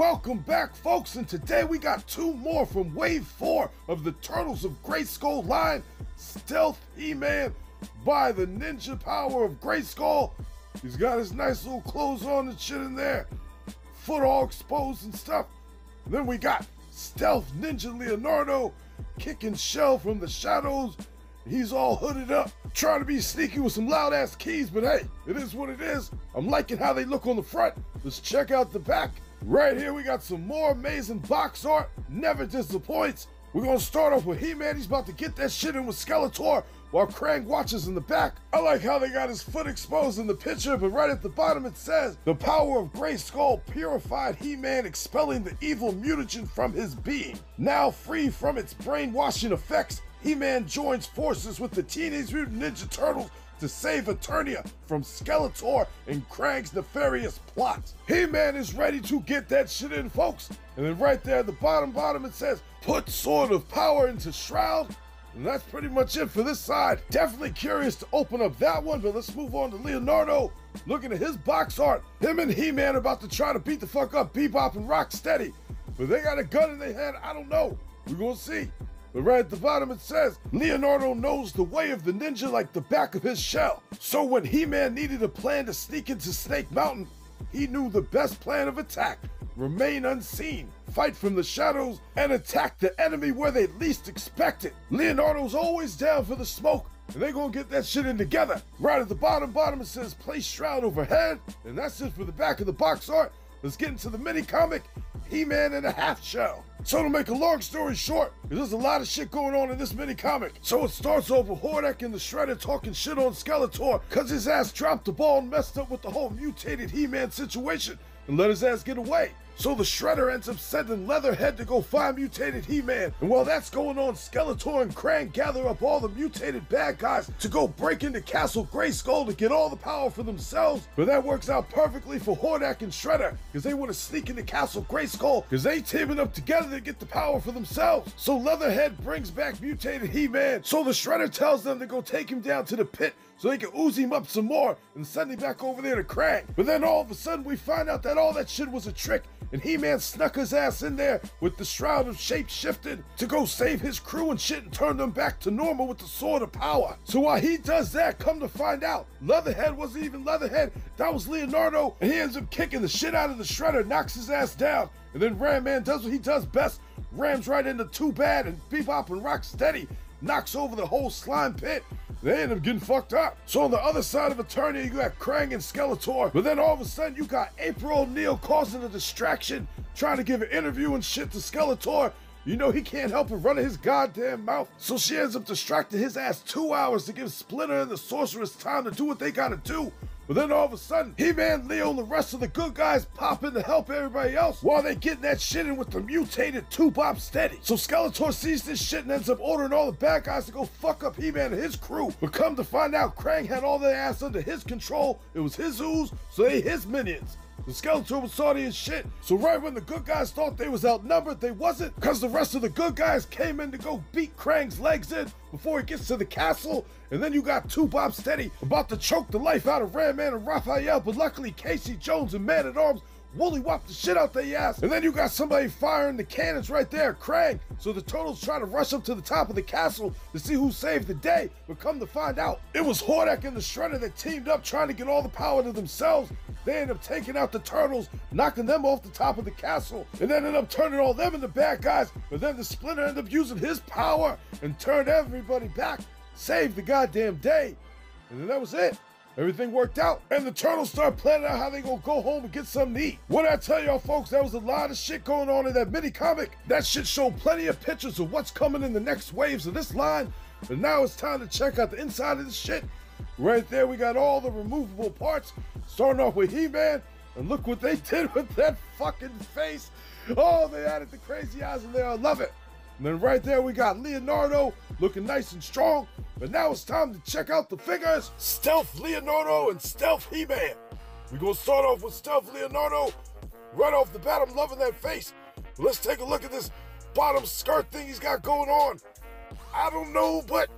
Welcome back, folks, and today we got two more from Wave 4 of the Turtles of Grayskull line. Stealth He-Man by the ninja power of Grayskull. He's got his nice little clothes on and shit in there. Foot all exposed and stuff. And then we got Stealth Ninja Leonardo kicking shell from the shadows. He's all hooded up, trying to be sneaky with some loud ass keys, but hey, it is what it is. I'm liking how they look on the front. Let's check out the back. Right here we got some more amazing box art. Never disappoints. We're gonna start off with He-Man. He's about to get that shit in with Skeletor while Krang watches in the back. I like how they got his foot exposed in the picture, but right at the bottom it says, the power of Grayskull purified He-Man, expelling the evil mutagen from his being. Now free from its brainwashing effects, He-Man joins forces with the Teenage Mutant Ninja Turtles to save Eternia from Skeletor and Krang's nefarious plot. He-Man is ready to get that shit in, folks. And then right there at the bottom it says, put Sword of Power into Shroud. And that's pretty much it for this side. Definitely curious to open up that one, but let's move on to Leonardo. Looking at his box art, him and He-Man about to try to beat the fuck up Bebop and Rocksteady. But they got a gun in their hand, I don't know. We're gonna see. But right at the bottom it says, Leonardo knows the way of the ninja like the back of his shell. So when He-Man needed a plan to sneak into Snake Mountain, he knew the best plan of attack. Remain unseen, fight from the shadows, and attack the enemy where they least expect it. Leonardo's always down for the smoke, and they gonna get that shit in together. Right at the bottom it says, place shroud overhead. And that's it for the back of the box art. Let's get into the mini comic, He-Man in a half shell. So to make a long story short, there's a lot of shit going on in this mini comic. So it starts over Hordak and the Shredder talking shit on Skeletor cause his ass dropped the ball and messed up with the whole mutated He-Man situation and let his ass get away. So the Shredder ends up sending Leatherhead to go find mutated He-Man. And while that's going on, Skeletor and Krang gather up all the mutated bad guys to go break into Castle Grayskull to get all the power for themselves. But that works out perfectly for Hordak and Shredder, because they want to sneak into Castle Grayskull, because they teaming up together to get the power for themselves. So Leatherhead brings back mutated He-Man. So the Shredder tells them to go take him down to the pit so they can ooze him up some more and send him back over there to Krang. But then all of a sudden we find out that all that shit was a trick, and He-Man snuck his ass in there with the shroud of shape-shifted to go save his crew and shit and turn them back to normal with the Sword of Power. So while he does that, come to find out, Leatherhead wasn't even Leatherhead, that was Leonardo, and he ends up kicking the shit out of the Shredder, knocks his ass down, and then Ram Man does what he does best, rams right into Too Bad and Bebop and Rocksteady, knocks over the whole slime pit. They end up getting fucked up. So on the other side of Eternia, you got Krang and Skeletor. But then all of a sudden, you got April O'Neil causing a distraction, trying to give an interview and shit to Skeletor. You know he can't help but run his goddamn mouth. So she ends up distracting his ass 2 hours to give Splinter and the Sorceress time to do what they gotta do. But then all of a sudden, He-Man, Leo, and the rest of the good guys pop in to help everybody else while they getting that shit in with the mutated Two-Bop Steady. So Skeletor sees this shit and ends up ordering all the bad guys to go fuck up He-Man and his crew. But come to find out, Krang had all their ass under his control. It was his ooze, so they his minions. The Skeletor was salty as shit, so right when the good guys thought they was outnumbered, they wasn't, because the rest of the good guys came in to go beat Krang's legs in before he gets to the castle. And then you got Two-Bop Steady about to choke the life out of Ram Man and Raphael, but luckily Casey Jones and Man-at-Arms woolly-whopped the shit out their ass. And then you got somebody firing the cannons right there, Krang. So the Turtles try to rush up to the top of the castle to see who saved the day, but come to find out, it was Hordak and the Shredder that teamed up trying to get all the power to themselves. They end up taking out the Turtles, knocking them off the top of the castle, and then end up turning all them into bad guys. But then the Splinter ended up using his power and turned everybody back, saved the goddamn day. And then that was it. Everything worked out, and the Turtles start planning out how they gonna go home and get something to eat. What I tell y'all, folks, that was a lot of shit going on in that mini comic. That shit showed plenty of pictures of what's coming in the next waves of this line. And now it's time to check out the inside of this shit. Right there, we got all the removable parts, starting off with He-Man, and look what they did with that fucking face. Oh, they added the crazy eyes in there, I love it. And then right there, we got Leonardo looking nice and strong, but now it's time to check out the figures, Stealth Leonardo and Stealth He-Man. We're gonna start off with Stealth Leonardo. Right off the bat, I'm loving that face. But let's take a look at this bottom skirt thing he's got going on. I don't know, but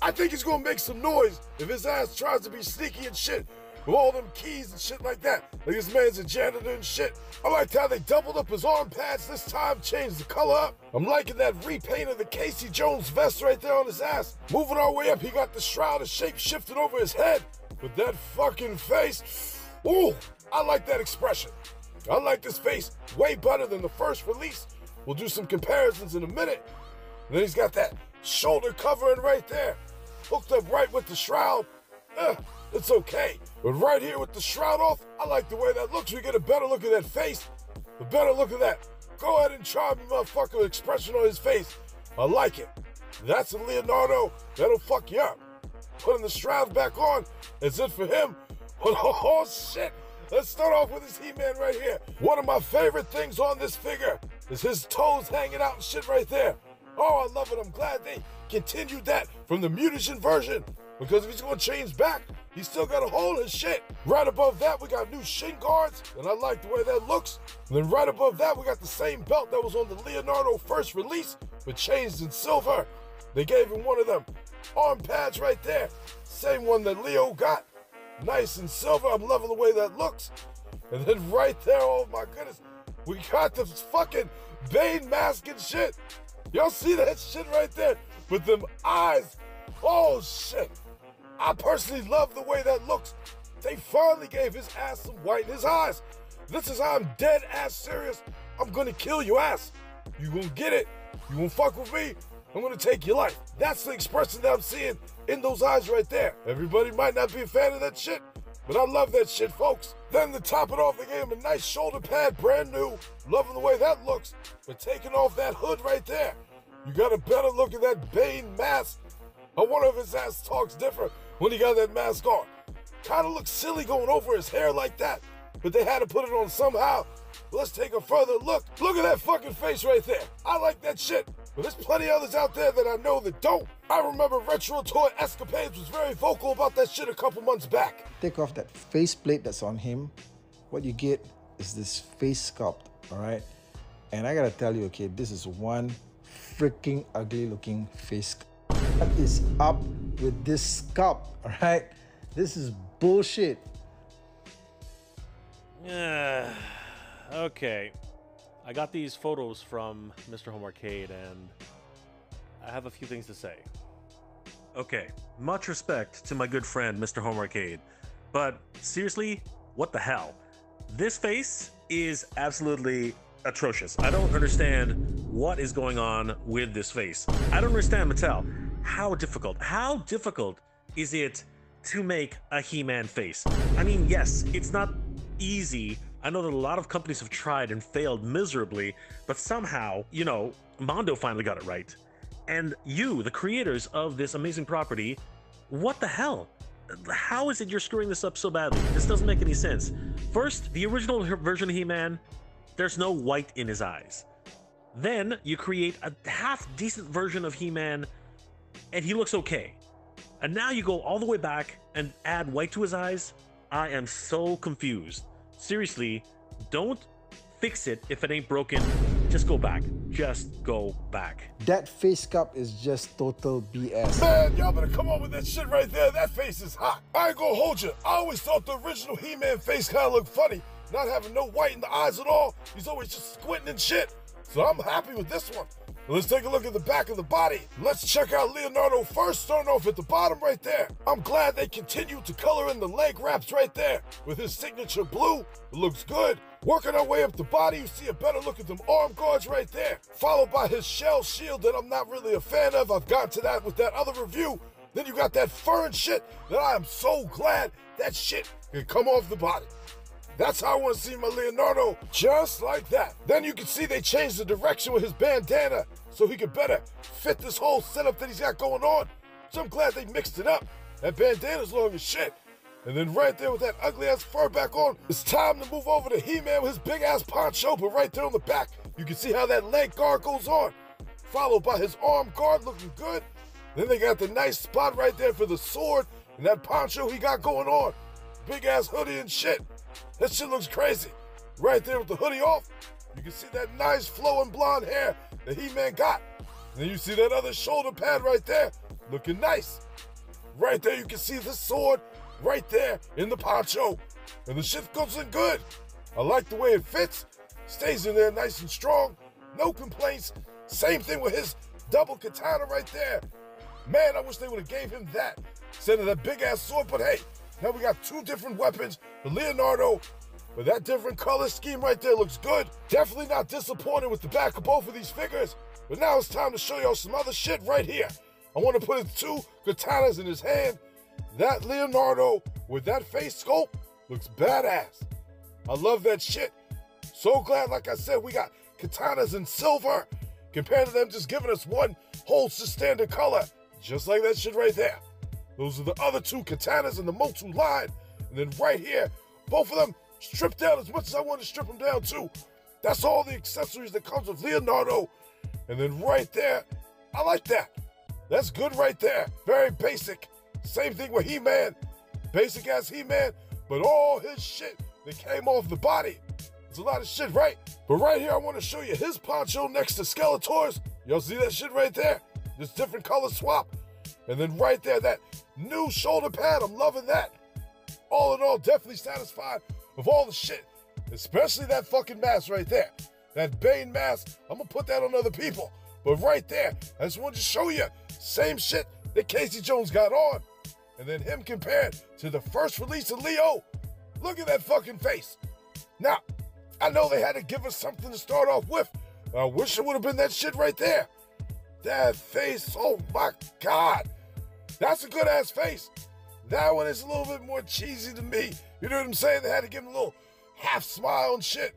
I think he's gonna make some noise if his ass tries to be sneaky and shit. with all them keys and shit like that. Like, this man's a janitor and shit. I liked how they doubled up his arm pads this time, changed the color up. I'm liking that repaint of the Casey Jones vest right there on his ass. Moving our way up, he got the shroud of shape shifted over his head. But that fucking face, ooh, I like that expression. I like this face way better than the first release. We'll do some comparisons in a minute. And then he's got that shoulder covering right there, hooked up right with the shroud. It's okay, but right here with the shroud off, I like the way that looks. We get a better look at that face, a better look at that. Go ahead and charm the motherfucker expression on his face. I like it. That's a Leonardo. That'll fuck you up. Putting the shroud back on, that's it for him. But oh shit, let's start off with this He-Man right here. One of my favorite things on this figure is his toes hanging out and shit right there. Oh, I love it. I'm glad they continued that from the Mutagen version, because if he's gonna change back, he's still gotta hold his shit. Right above that, we got new shin guards, and I like the way that looks. And then right above that, we got the same belt that was on the Leonardo first release, but changed in silver. They gave him one of them arm pads right there. Same one that Leo got, nice and silver. I'm loving the way that looks. And then right there, oh my goodness, we got the fucking Bane mask and shit. Y'all see that shit right there with them eyes? Oh shit, I personally love the way that looks. They finally gave his ass some white in his eyes. This is how I'm dead ass serious. I'm gonna kill your ass. You gonna get it. You gonna fuck with me, I'm gonna take your life. That's the expression that I'm seeing in those eyes right there. Everybody might not be a fan of that shit, but I love that shit, folks. Then to top it off, they gave him a nice shoulder pad, brand new. Loving the way that looks. But taking off that hood right there, you got a better look at that Bane mask. I wonder if his ass talks different when he got that mask on. Kind of looks silly going over his hair like that, but they had to put it on somehow. Let's take a further look. Look at that fucking face right there. I like that shit. But there's plenty of others out there that I know that don't. I remember Retro Toy Escapades was very vocal about that shit a couple months back. Take off that face plate that's on him. What you get is this face sculpt, all right? And I gotta tell you, okay, this is one freaking ugly looking face sculpt. What is up with this sculpt, all right? This is bullshit. Okay, I got these photos from Mr. Home Arcade, and I have a few things to say. Okay, much respect to my good friend, Mr. Home Arcade, but seriously, what the hell? This face is absolutely atrocious. I don't understand what is going on with this face. I don't understand Mattel. How difficult is it to make a He-Man face? I mean, yes, it's not easy. I know that a lot of companies have tried and failed miserably, but somehow, you know, Mondo finally got it right. And you, the creators of this amazing property, what the hell? How is it you're screwing this up so badly? This doesn't make any sense. First, the original version of He-Man, there's no white in his eyes. Then you create a half-decent version of He-Man, and he looks okay. And now you go all the way back and add white to his eyes? I am so confused. Seriously, don't fix it if it ain't broken. Just go back. Just go back. That face cup is just total BS. Man, y'all better come on with that shit right there. That face is hot. I ain't gonna hold you. I always thought the original He-Man face kind of looked funny. Not having no white in the eyes at all. He's always just squinting and shit. So I'm happy with this one. Let's take a look at the back of the body. Let's check out Leonardo first, starting off at the bottom right there. I'm glad they continued to color in the leg wraps right there with his signature blue. It looks good. Working our way up the body, you see a better look at them arm guards right there, followed by his shell shield that I'm not really a fan of. I've gotten to that with that other review. Then you got that fur and shit that I am so glad that shit can come off the body. That's how I want to see my Leonardo, just like that. Then you can see they changed the direction with his bandana so he could better fit this whole setup that he's got going on. So I'm glad they mixed it up. That bandana's long as shit. And then right there with that ugly ass fur back on, it's time to move over to He-Man with his big ass poncho, but right there on the back, you can see how that leg guard goes on, followed by his arm guard looking good. Then they got the nice spot right there for the sword and that poncho he got going on. Big ass hoodie and shit. That shit looks crazy. Right there with the hoodie off, you can see that nice flowing blonde hair that He-Man got. And then you see that other shoulder pad right there, looking nice. Right there you can see the sword right there in the poncho, and the shit goes in good. I like the way it fits, stays in there nice and strong, no complaints. Same thing with his double katana right there. Man, I wish they would have gave him that instead of that big ass sword, but hey, now we got two different weapons for Leonardo. But that different color scheme right there looks good. Definitely not disappointed with the back of both of these figures. But now it's time to show y'all some other shit right here. I want to put his two katanas in his hand. That Leonardo with that face sculpt looks badass. I love that shit. So glad, like I said, we got katanas in silver compared to them just giving us one whole standard color. Just like that shit right there. Those are the other two katanas in the Motu line. And then right here, both of them stripped down as much as I want to strip them down too. That's all the accessories that comes with Leonardo. And then right there, I like that. That's good right there. Very basic. Same thing with He-Man. Basic as He-Man, but all his shit that came off the body. It's a lot of shit, right? But right here, I want to show you his poncho next to Skeletor's. Y'all see that shit right there? This different color swap. And then right there, that new shoulder pad. I'm loving that. All in all, definitely satisfied of all the shit, especially that fucking mask right there. That Bane mask, I'm gonna put that on other people. But right there, I just wanted to show you, same shit that Casey Jones got on. And then him compared to the first release of Leo. Look at that fucking face. Now, I know they had to give us something to start off with. I wish it would have been that shit right there. That face, oh my God. That's a good ass face. That one is a little bit more cheesy to me. You know what I'm saying? They had to give him a little half smile and shit.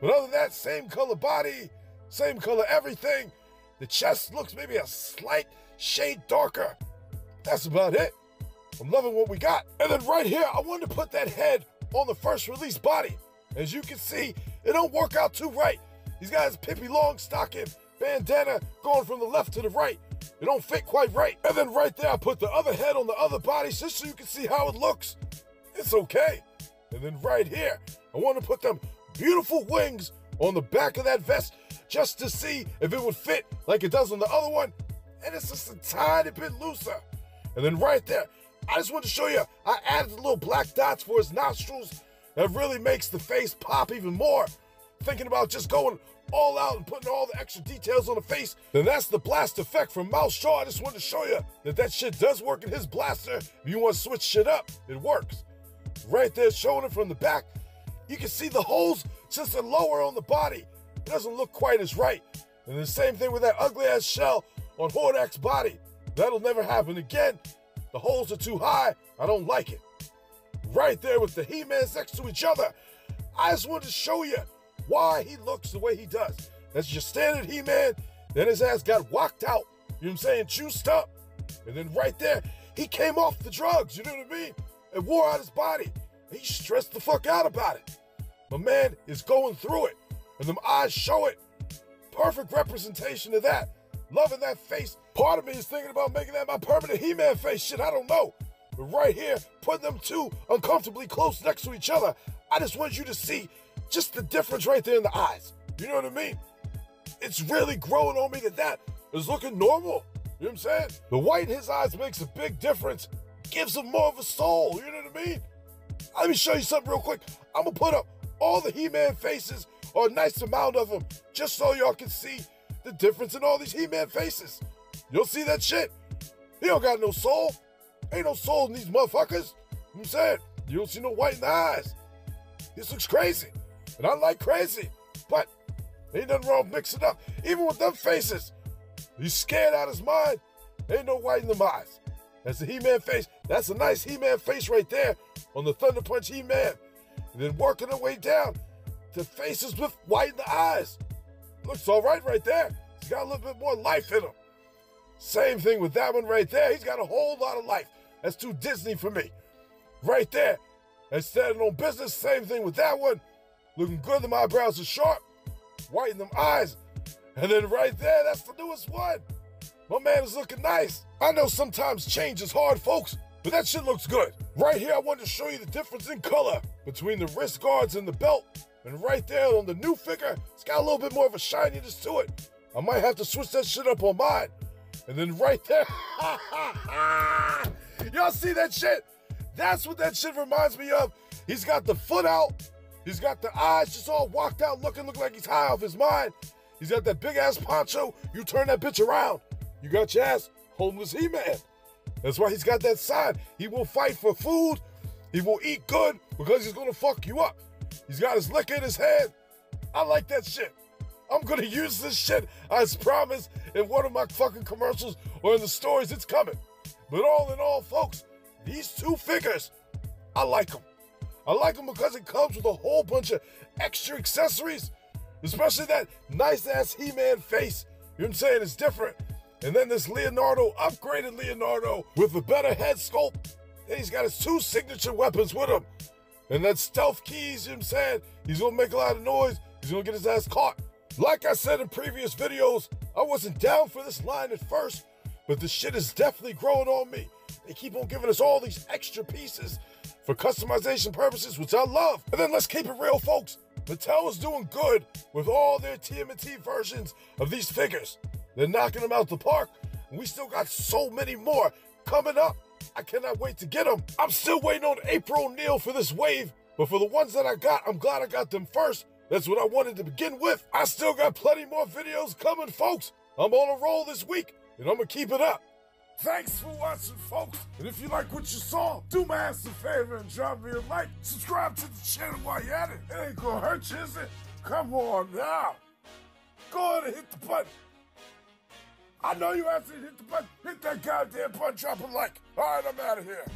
But other than that, same color body, same color everything. The chest looks maybe a slight shade darker. That's about it. I'm loving what we got. And then right here, I wanted to put that head on the first release body. As you can see, it don't work out too right. These guys pippy long stocking, bandana going from the left to the right. It don't fit quite right. And then right there, I put the other head on the other body just so you can see how it looks. It's okay. And then right here, I want to put them beautiful wings on the back of that vest just to see if it would fit like it does on the other one. And it's just a tiny bit looser. And then right there, I just want to show you, I added the little black dots for his nostrils. That really makes the face pop even more. Thinking about just going all out and putting all the extra details on the face. Then that's the blast effect from Mousejaw. I just wanted to show you that that shit does work in his blaster. If you want to switch shit up, it works. Right there, showing it from the back. You can see the holes since they're lower on the body. It doesn't look quite as right. And the same thing with that ugly ass shell on Hordak's body. That'll never happen again. The holes are too high. I don't like it. Right there with the He-Mans next to each other. I just wanted to show you why he looks the way he does. That's your standard He-Man. Then his ass got walked out. You know what I'm saying? Juiced up. And then right there, he came off the drugs. You know what I mean? It wore out his body. He stressed the fuck out about it. My man is going through it. And them eyes show it. Perfect representation of that. Loving that face. Part of me is thinking about making that my permanent He-Man face. Shit, I don't know. But right here, putting them two uncomfortably close next to each other, I just want you to see just the difference right there in the eyes. You know what I mean? It's really growing on me that that is looking normal. You know what I'm saying? The white in his eyes makes a big difference. Gives him more of a soul. You know what I mean? Let me show you something real quick. I'm going to put up all the He-Man faces, or a nice amount of them, just so y'all can see the difference in all these He-Man faces. You'll see that shit. He don't got no soul. Ain't no soul in these motherfuckers. You know what I'm saying? You don't see no white in the eyes. This looks crazy. And I like crazy, but ain't nothing wrong mixing up. Even with them faces, he's scared out his mind. Ain't no white in them eyes. That's the He-Man face. That's a nice He-Man face right there on the Thunder Punch He-Man. And then working our way down to faces with white in the eyes. Looks all right right there. He's got a little bit more life in him. Same thing with that one right there. He's got a whole lot of life. That's too Disney for me. Right there. And standing on business, same thing with that one. Looking good, them eyebrows are sharp. White in them eyes. And then right there, that's the newest one. My man is looking nice. I know sometimes change is hard, folks, but that shit looks good. Right here, I wanted to show you the difference in color between the wrist guards and the belt. And right there on the new figure, it's got a little bit more of a shininess to it. I might have to switch that shit up on mine. And then right there, y'all see that shit? That's what that shit reminds me of. He's got the foot out. He's got the eyes just all walked out looking like he's high off his mind. He's got that big ass poncho. You turn that bitch around, you got your ass homeless He-Man. That's why he's got that sign. He will fight for food. He will eat good because he's going to fuck you up. He's got his liquor in his hand. I like that shit. I'm going to use this shit, I promise, in one of my fucking commercials or in the stories. It's coming. But all in all, folks, these two figures, I like them. I like them because it comes with a whole bunch of extra accessories, especially that nice-ass He-Man face. You know what I'm saying? It's different. And then this Leonardo, upgraded Leonardo with a better head sculpt. Then he's got his two signature weapons with him. And that stealth keys, you know what I'm saying? He's going to make a lot of noise. He's going to get his ass caught. Like I said in previous videos, I wasn't down for this line at first, but this shit is definitely growing on me. They keep on giving us all these extra pieces for customization purposes, which I love. And then let's keep it real, folks. Mattel is doing good with all their TMNT versions of these figures. They're knocking them out the park. And we still got so many more coming up. I cannot wait to get them. I'm still waiting on April O'Neil for this wave, but for the ones that I got, I'm glad I got them first. That's what I wanted to begin with. I still got plenty more videos coming, folks. I'm on a roll this week, and I'm going to keep it up. Thanks for watching, folks. And if you like what you saw, do my ass a favor and drop me a like. Subscribe to the channel while you're at it. It ain't going to hurt you, is it? Come on now. Go ahead and hit the button. I know you have to hit the button. Hit that goddamn button, drop a like. All right, I'm out of here.